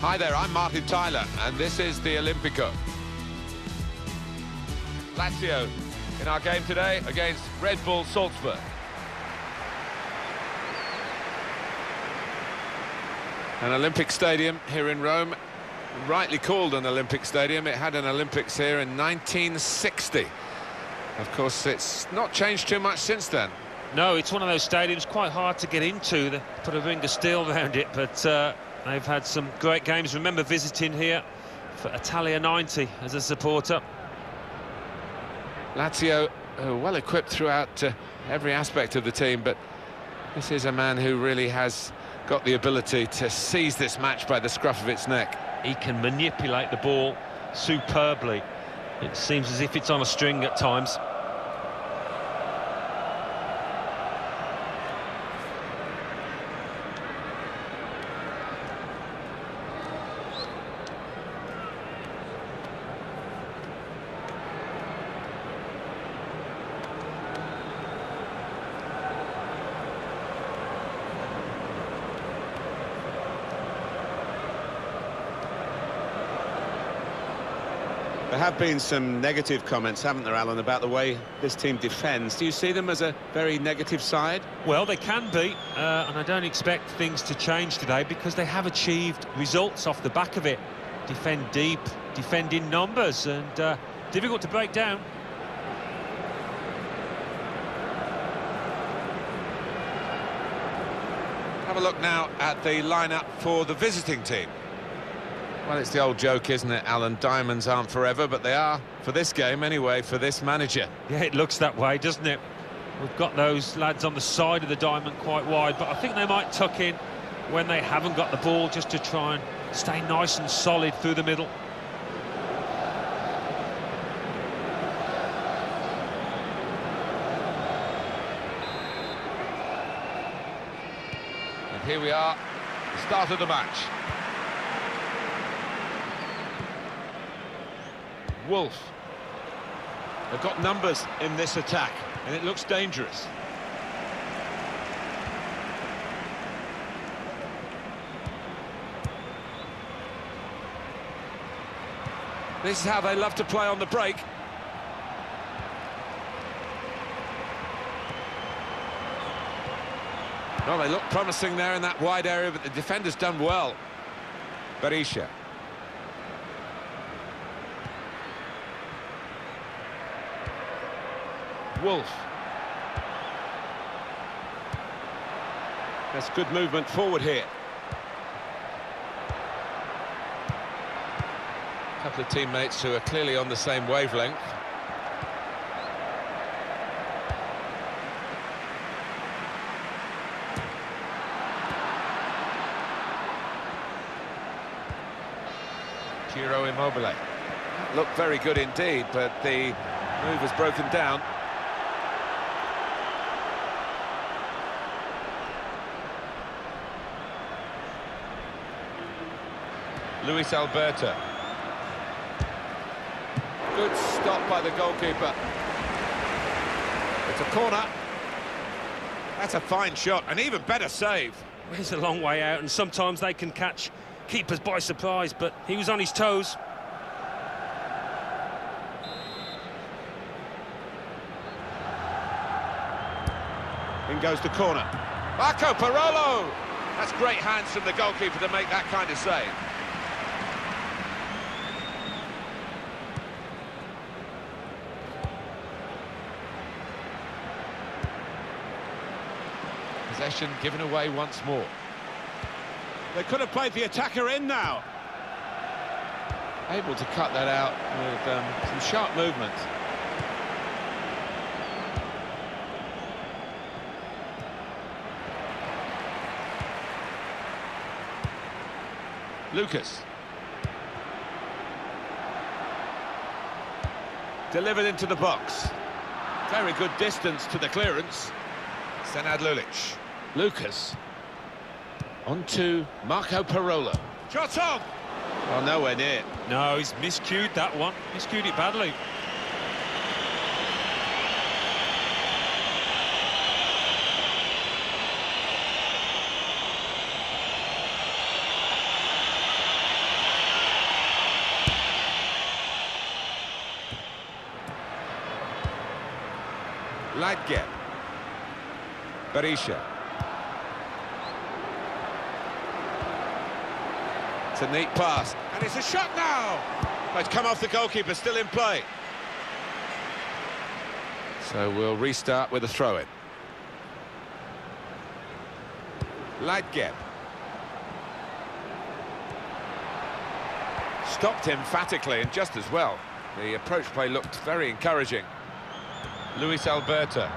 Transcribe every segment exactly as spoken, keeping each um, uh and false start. Hi there, I'm Martin Tyler, and this is the Olimpico. Lazio in our game today against Red Bull Salzburg. An Olympic Stadium here in Rome, rightly called an Olympic Stadium. It had an Olympics here in nineteen sixty. Of course, it's not changed too much since then. No, it's one of those stadiums quite hard to get into. They put a ring of steel around it, but uh, they've had some great games. Remember visiting here for Italia ninety as a supporter. Lazio uh, well equipped throughout uh, every aspect of the team, but this is a man who really has got the ability to seize this match by the scruff of its neck. He can manipulate the ball superbly. It seems as if it's on a string at times. There have been some negative comments, haven't there, Alan, about the way this team defends. Do you see them as a very negative side? Well, they can be, uh, and I don't expect things to change today because they have achieved results off the back of it. Defend deep, defend in numbers, and uh, difficult to break down. Have a look now at the lineup for the visiting team. Well, it's the old joke, isn't it, Alan? Diamonds aren't forever, but they are for this game anyway, for this manager. Yeah, it looks that way, doesn't it? We've got those lads on the side of the diamond quite wide, but I think they might tuck in when they haven't got the ball just to try and stay nice and solid through the middle. And here we are, the start of the match. Wolf. They've got numbers in this attack, and it looks dangerous. This is how they love to play on the break. Well, they look promising there in that wide area, but the defender's done well. Berisha. Wolf. That's good movement forward here. A couple of teammates who are clearly on the same wavelength. Ciro Immobile. Looked very good indeed, but the move was broken down. Luis Alberto. Good stop by the goalkeeper. It's a corner. That's a fine shot, an even better save. It's a long way out, and sometimes they can catch keepers by surprise, but he was on his toes. In goes the corner. Marco Parolo! That's great hands from the goalkeeper to make that kind of save. Possession given away once more. They could have played the attacker in now. Able to cut that out with um, some sharp movement. Lucas. Delivered into the box. Very good distance to the clearance. Senad Lulic. Lucas. On to Marco Parolo. Shot on! Well, nowhere near. No, he's miscued that one. Miscued it badly. Leitge. Berisha. It's a neat pass. And it's a shot now! They've come off the goalkeeper, still in play. So we'll restart with a throw-in. Leitge. Stopped emphatically and just as well. The approach play looked very encouraging. Luis Alberto.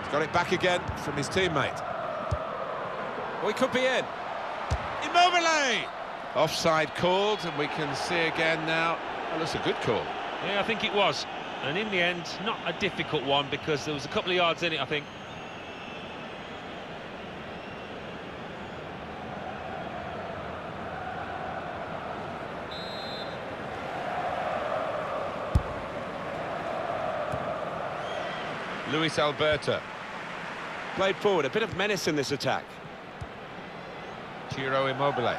He's got it back again from his teammate. Well, he could be in. Immobile! Offside called, and we can see again now. Well, that's a good call. Yeah, I think it was. And in the end, not a difficult one, because there was a couple of yards in it, I think. Luis Alberto. Played forward, a bit of menace in this attack. Ciro Immobile.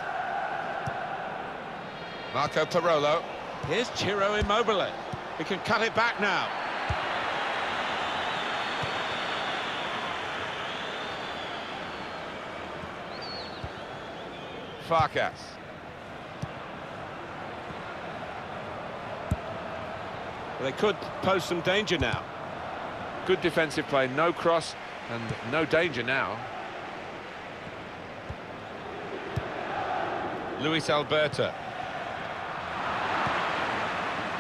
Marco Parolo. Here's Ciro Immobile. He can cut it back now. Farkas. Well, they could pose some danger now. Good defensive play, no cross and no danger now. Luis Alberto.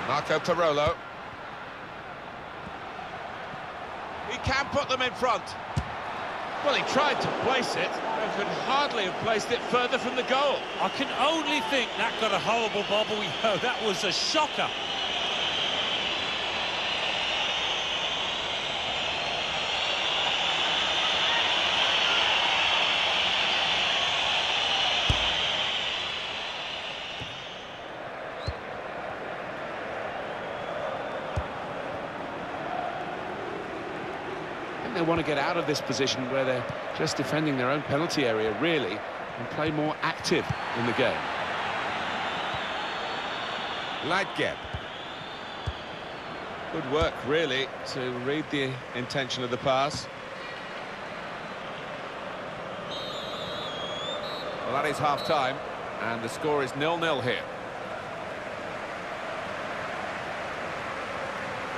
Marco Parolo. He can put them in front. Well, he tried to place it, but could hardly have placed it further from the goal. I can only think that got a horrible bobble. Oh, that was a shocker. They want to get out of this position where they're just defending their own penalty area, really, and play more active in the game. Leitge. Good work, really, to read the intention of the pass. Well, that is half-time, and the score is nil-nil here.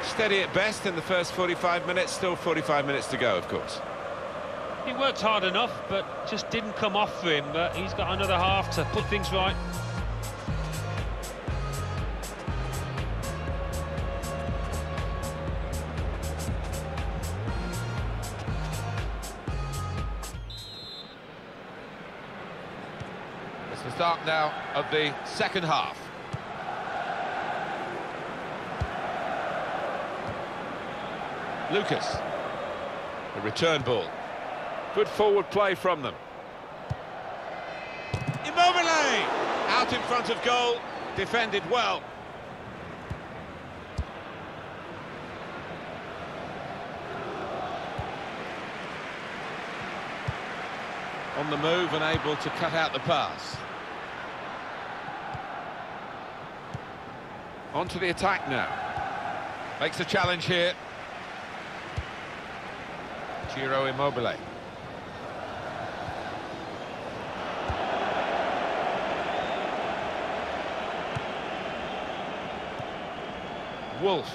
Steady at best in the first forty-five minutes, still forty-five minutes to go, of course. He worked hard enough, but just didn't come off for him. Uh, he's got another half to put things right. It's the start now of the second half. Lucas. A return ball. Good forward play from them. Immobile! Out in front of goal. Defended well. On the move and able to cut out the pass. Onto the attack now. Makes a challenge here. Ciro Immobile. Wolf.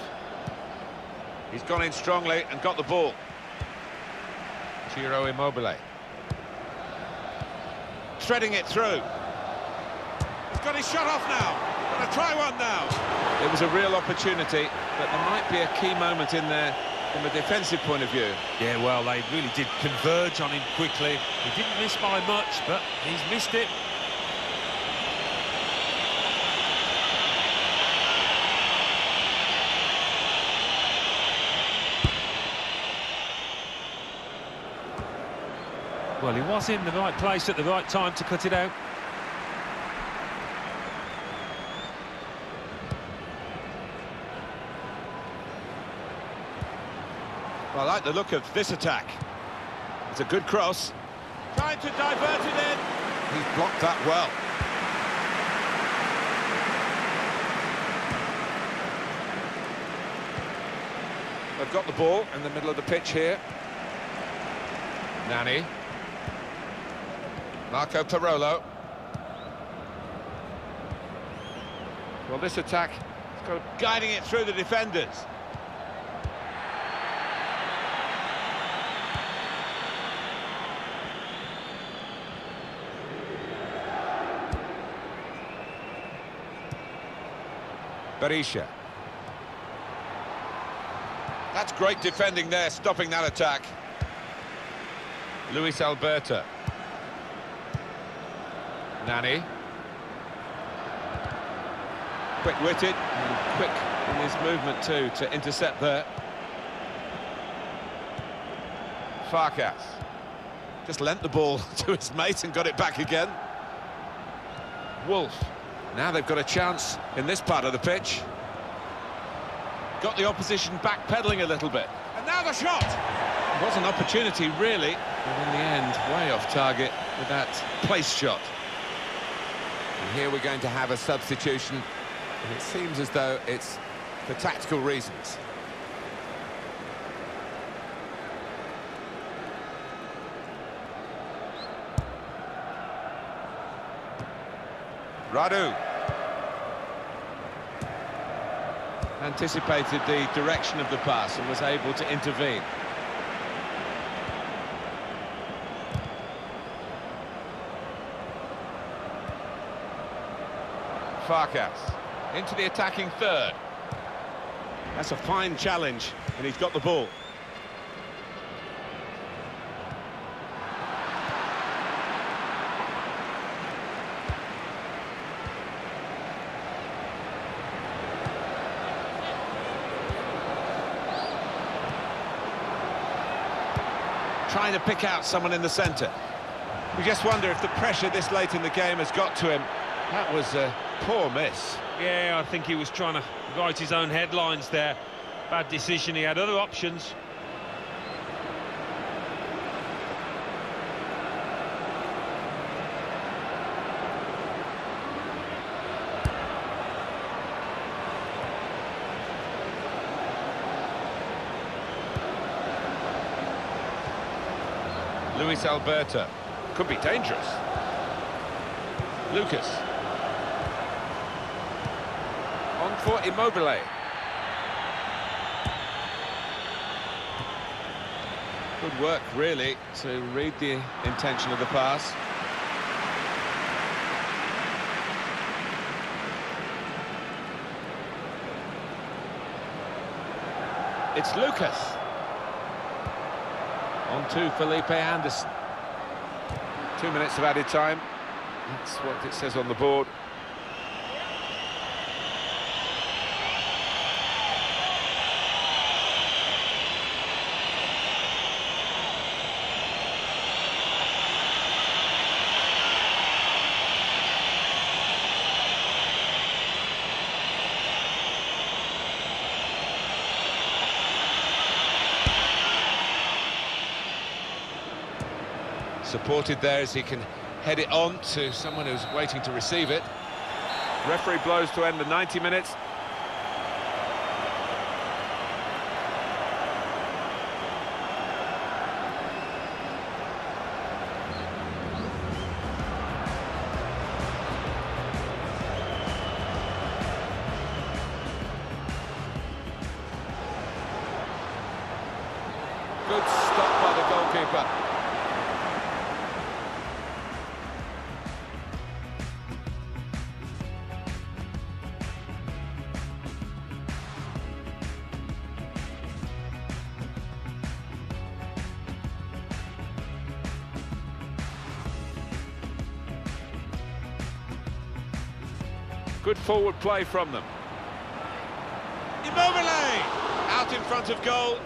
He's gone in strongly and got the ball. Ciro Immobile. Threading it through. He's got his shot off now. Gonna try one now. It was a real opportunity, but there might be a key moment in there. From a defensive point of view. Yeah, well, they really did converge on him quickly. He didn't miss by much, but he's missed it. Well, he was in the right place at the right time to cut it out. I like the look of this attack. It's a good cross. Trying to divert it in. He's blocked that well. But have got the ball in the middle of the pitch here. Nani. Marco Parolo. Well, this attack is kind of guiding it through the defenders. Berisha. That's great defending there, stopping that attack. Luis Alberto. Nani. Quick-witted and quick in his movement too to intercept there. Farkas. Just lent the ball to his mate and got it back again. Wolf. Now they've got a chance in this part of the pitch. Got the opposition backpedalling a little bit. And now the shot! It was an opportunity, really, but in the end, way off target with that place shot. And here we're going to have a substitution, and it seems as though it's for tactical reasons. Radu. Anticipated the direction of the pass and was able to intervene. Farkas into the attacking third. That's a fine challenge, and he's got the ball. Trying to pick out someone in the centre. We just wonder if the pressure this late in the game has got to him. That was a poor miss. Yeah, I think he was trying to write his own headlines there. Bad decision, he had other options. Luis Alberto. Could be dangerous. Lucas. On for Immobile. Good work, really, to read the intention of the pass. It's Lucas. On to Felipe Anderson. Two minutes of added time. That's what it says on the board. Supported there as he can head it on to someone who's waiting to receive it. Referee blows to end the ninety minutes. Good stop by the goalkeeper. Good forward play from them. Immobile! Out in front of goal.